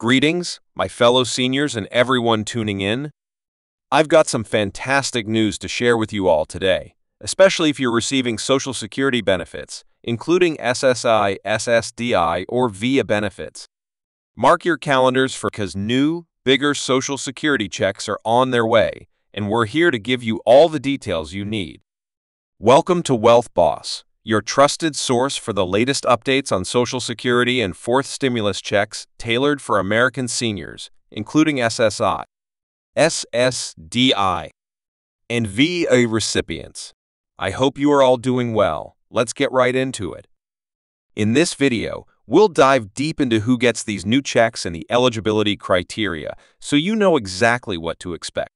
Greetings, my fellow seniors and everyone tuning in. I've got some fantastic news to share with you all today, especially if you're receiving Social Security benefits, including SSI, SSDI, or VIA benefits. Mark your calendars because new, bigger Social Security checks are on their way, and we're here to give you all the details you need. Welcome to Wealth Boss, your trusted source for the latest updates on Social Security and fourth stimulus checks tailored for American seniors, including SSI, SSDI, and VA recipients. I hope you are all doing well. Let's get right into it. In this video, we'll dive deep into who gets these new checks and the eligibility criteria, so you know exactly what to expect.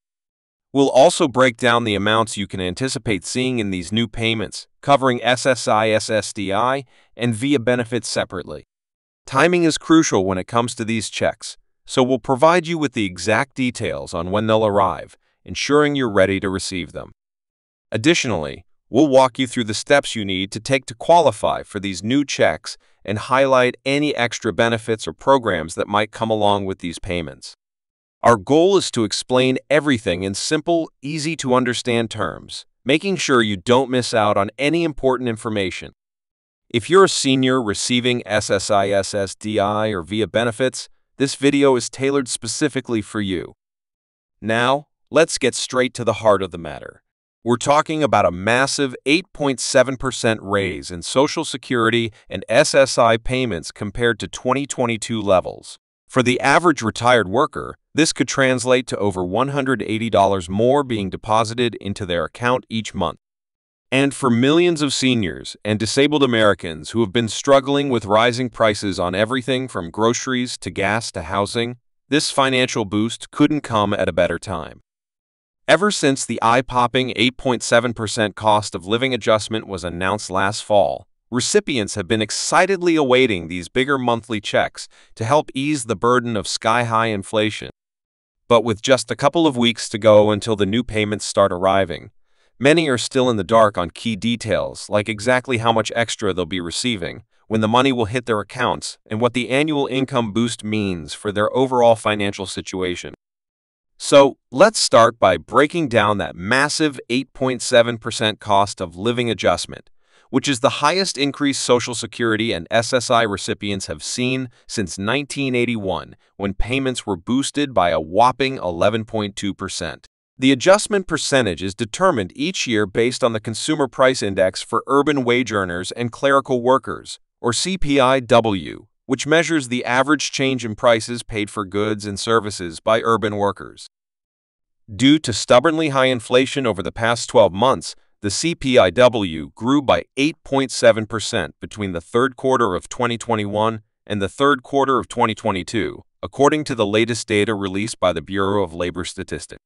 We'll also break down the amounts you can anticipate seeing in these new payments, covering SSI, SSDI, and VIA benefits separately. Timing is crucial when it comes to these checks, so we'll provide you with the exact details on when they'll arrive, ensuring you're ready to receive them. Additionally, we'll walk you through the steps you need to take to qualify for these new checks and highlight any extra benefits or programs that might come along with these payments. Our goal is to explain everything in simple, easy-to-understand terms, making sure you don't miss out on any important information. If you're a senior receiving SSI, SSDI, or VIA benefits, this video is tailored specifically for you. Now, let's get straight to the heart of the matter. We're talking about a massive 8.7% raise in Social Security and SSI payments compared to 2022 levels. For the average retired worker, this could translate to over $180 more being deposited into their account each month. And for millions of seniors and disabled Americans who have been struggling with rising prices on everything from groceries to gas to housing, this financial boost couldn't come at a better time. Ever since the eye-popping 8.7% cost of living adjustment was announced last fall, recipients have been excitedly awaiting these bigger monthly checks to help ease the burden of sky-high inflation. But with just a couple of weeks to go until the new payments start arriving, many are still in the dark on key details like exactly how much extra they'll be receiving, when the money will hit their accounts, and what the annual income boost means for their overall financial situation. So, let's start by breaking down that massive 8.7% cost of living adjustment, which is the highest increase Social Security and SSI recipients have seen since 1981, when payments were boosted by a whopping 11.2%. The adjustment percentage is determined each year based on the Consumer Price Index for Urban Wage Earners and Clerical Workers, or CPIW, which measures the average change in prices paid for goods and services by urban workers. Due to stubbornly high inflation over the past 12 months, the CPIW grew by 8.7% between the third quarter of 2021 and the third quarter of 2022, according to the latest data released by the Bureau of Labor Statistics.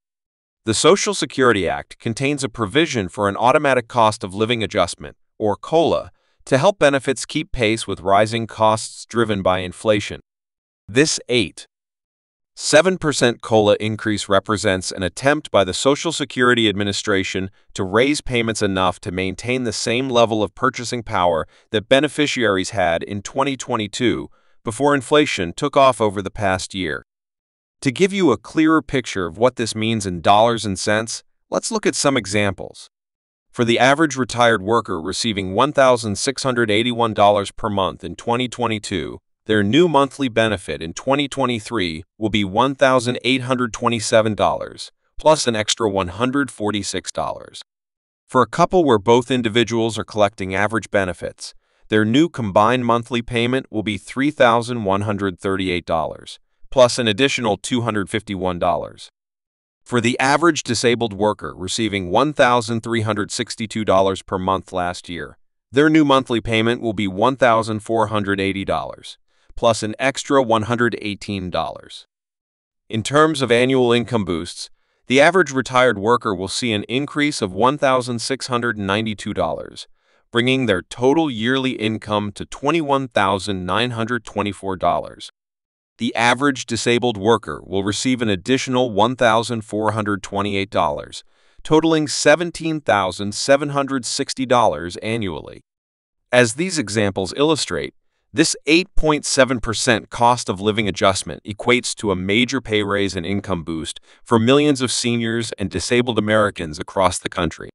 The Social Security Act contains a provision for an automatic cost of living adjustment, or COLA, to help benefits keep pace with rising costs driven by inflation. This 8.7% COLA increase represents an attempt by the Social Security Administration to raise payments enough to maintain the same level of purchasing power that beneficiaries had in 2022 before inflation took off over the past year. To give you a clearer picture of what this means in dollars and cents, let's look at some examples. For the average retired worker receiving $1,681 per month in 2022, their new monthly benefit in 2023 will be $1,827, plus an extra $146. For a couple where both individuals are collecting average benefits, their new combined monthly payment will be $3,138, plus an additional $251. For the average disabled worker receiving $1,362 per month last year, their new monthly payment will be $1,480, plus an extra $118. In terms of annual income boosts, the average retired worker will see an increase of $1,692, bringing their total yearly income to $21,924. The average disabled worker will receive an additional $1,428, totaling $17,760 annually. As these examples illustrate, This 8.7% cost of living adjustment equates to a major pay raise and income boost for millions of seniors and disabled Americans across the country.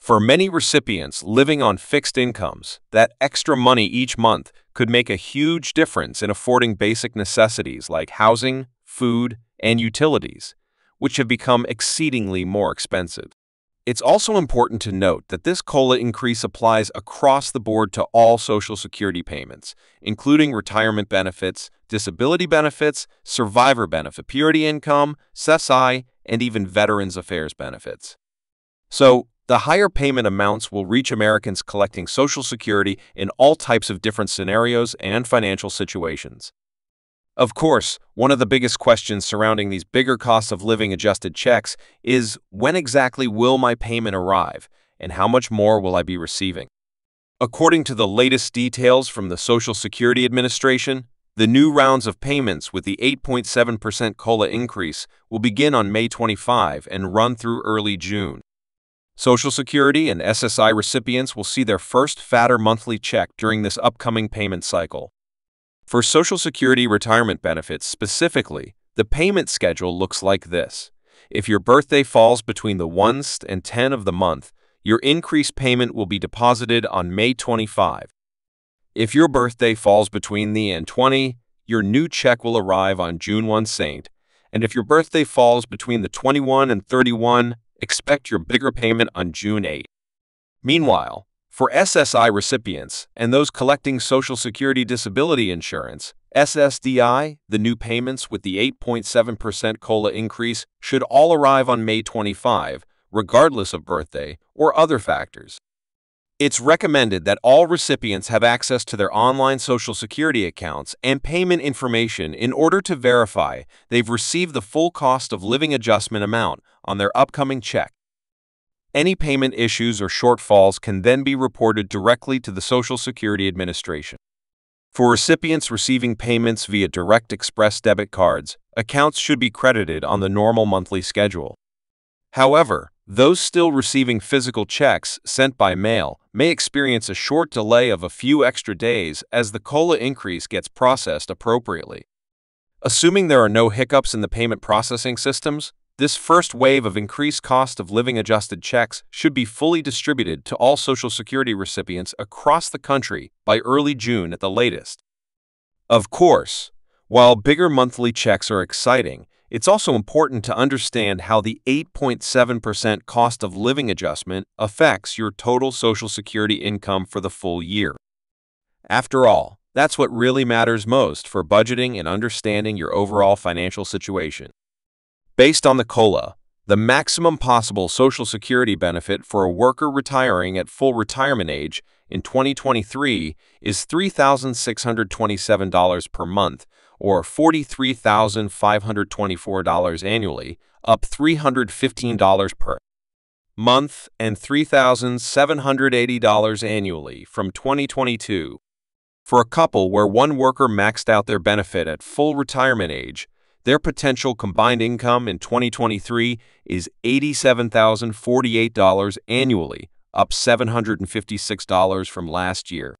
For many recipients living on fixed incomes, that extra money each month could make a huge difference in affording basic necessities like housing, food, and utilities, which have become exceedingly more expensive. It's also important to note that this COLA increase applies across the board to all Social Security payments, including retirement benefits, disability benefits, survivor benefit, purity income, SSDI, and even Veterans Affairs benefits. So, the higher payment amounts will reach Americans collecting Social Security in all types of different scenarios and financial situations. Of course, one of the biggest questions surrounding these bigger cost of living adjusted checks is, when exactly will my payment arrive, and how much more will I be receiving? According to the latest details from the Social Security Administration, the new rounds of payments with the 8.7% COLA increase will begin on May 25 and run through early June. Social Security and SSI recipients will see their first fatter monthly check during this upcoming payment cycle. For Social Security retirement benefits specifically, the payment schedule looks like this. If your birthday falls between the 1st and 10th of the month, your increased payment will be deposited on May 25. If your birthday falls between the and 20, your new check will arrive on June 1st. And if your birthday falls between the 21 and 31, expect your bigger payment on June 8. Meanwhile, for SSI recipients and those collecting Social Security Disability Insurance, SSDI, the new payments with the 8.7% COLA increase should all arrive on May 25, regardless of birthday or other factors. It's recommended that all recipients have access to their online Social Security accounts and payment information in order to verify they've received the full cost of living adjustment amount on their upcoming check. Any payment issues or shortfalls can then be reported directly to the Social Security Administration. For recipients receiving payments via Direct Express debit cards, accounts should be credited on the normal monthly schedule. However, those still receiving physical checks sent by mail may experience a short delay of a few extra days as the COLA increase gets processed appropriately. Assuming there are no hiccups in the payment processing systems, this first wave of increased cost of living adjusted checks should be fully distributed to all Social Security recipients across the country by early June at the latest. Of course, while bigger monthly checks are exciting, it's also important to understand how the 8.7% cost of living adjustment affects your total Social Security income for the full year. After all, that's what really matters most for budgeting and understanding your overall financial situation. Based on the COLA, the maximum possible Social Security benefit for a worker retiring at full retirement age in 2023 is $3,627 per month, or $43,524 annually, up $315 per month and $3,780 annually from 2022. For a couple where one worker maxed out their benefit at full retirement age, their potential combined income in 2023 is $87,048 annually, up $756 from last year.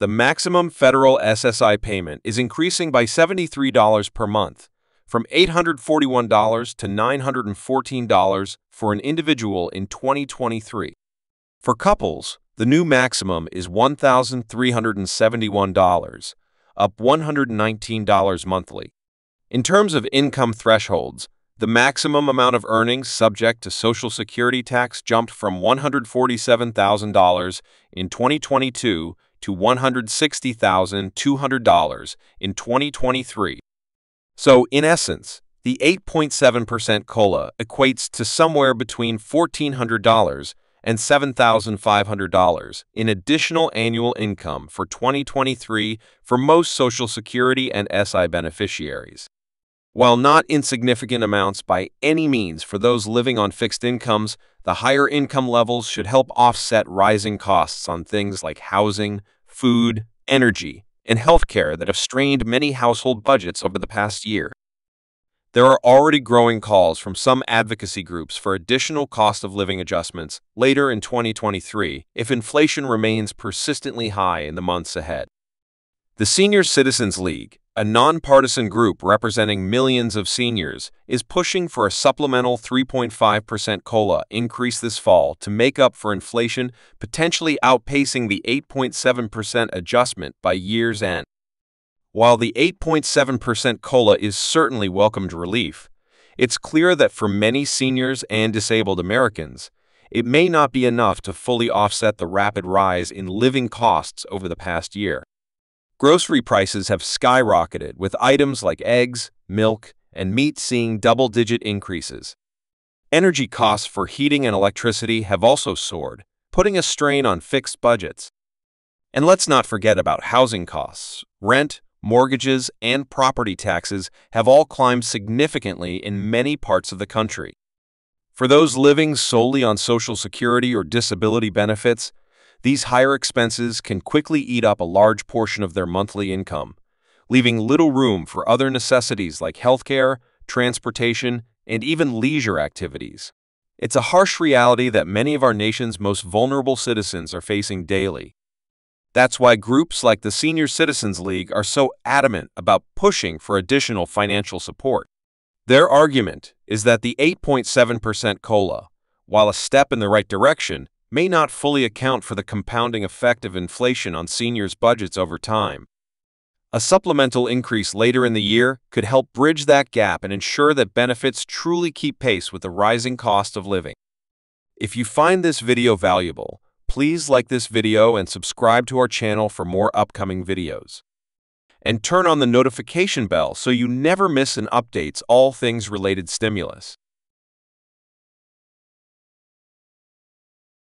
The maximum federal SSI payment is increasing by $73 per month, from $841 to $914 for an individual in 2023. For couples, the new maximum is $1,371, up $119 monthly. In terms of income thresholds, the maximum amount of earnings subject to Social Security tax jumped from $147,000 in 2022 to $160,200 in 2023. So, in essence, the 8.7% COLA equates to somewhere between $1,400 and $7,500 in additional annual income for 2023 for most Social Security and SSI beneficiaries. While not insignificant amounts by any means for those living on fixed incomes, the higher income levels should help offset rising costs on things like housing, food, energy, and healthcare that have strained many household budgets over the past year. There are already growing calls from some advocacy groups for additional cost of living adjustments later in 2023 if inflation remains persistently high in the months ahead. The Senior Citizens League, a nonpartisan group representing millions of seniors, is pushing for a supplemental 3.5% COLA increase this fall to make up for inflation, potentially outpacing the 8.7% adjustment by year's end. While the 8.7% COLA is certainly welcomed relief, it's clear that for many seniors and disabled Americans, it may not be enough to fully offset the rapid rise in living costs over the past year. Grocery prices have skyrocketed, with items like eggs, milk, and meat seeing double-digit increases. Energy costs for heating and electricity have also soared, putting a strain on fixed budgets. And let's not forget about housing costs. Rent, mortgages, and property taxes have all climbed significantly in many parts of the country. For those living solely on Social Security or disability benefits, these higher expenses can quickly eat up a large portion of their monthly income, leaving little room for other necessities like healthcare, transportation, and even leisure activities. It's a harsh reality that many of our nation's most vulnerable citizens are facing daily. That's why groups like the Senior Citizens League are so adamant about pushing for additional financial support. Their argument is that the 8.7% COLA, while a step in the right direction, may not fully account for the compounding effect of inflation on seniors' budgets over time. A supplemental increase later in the year could help bridge that gap and ensure that benefits truly keep pace with the rising cost of living. If you find this video valuable, please like this video and subscribe to our channel for more upcoming videos. And turn on the notification bell so you never miss an update on all things related stimulus.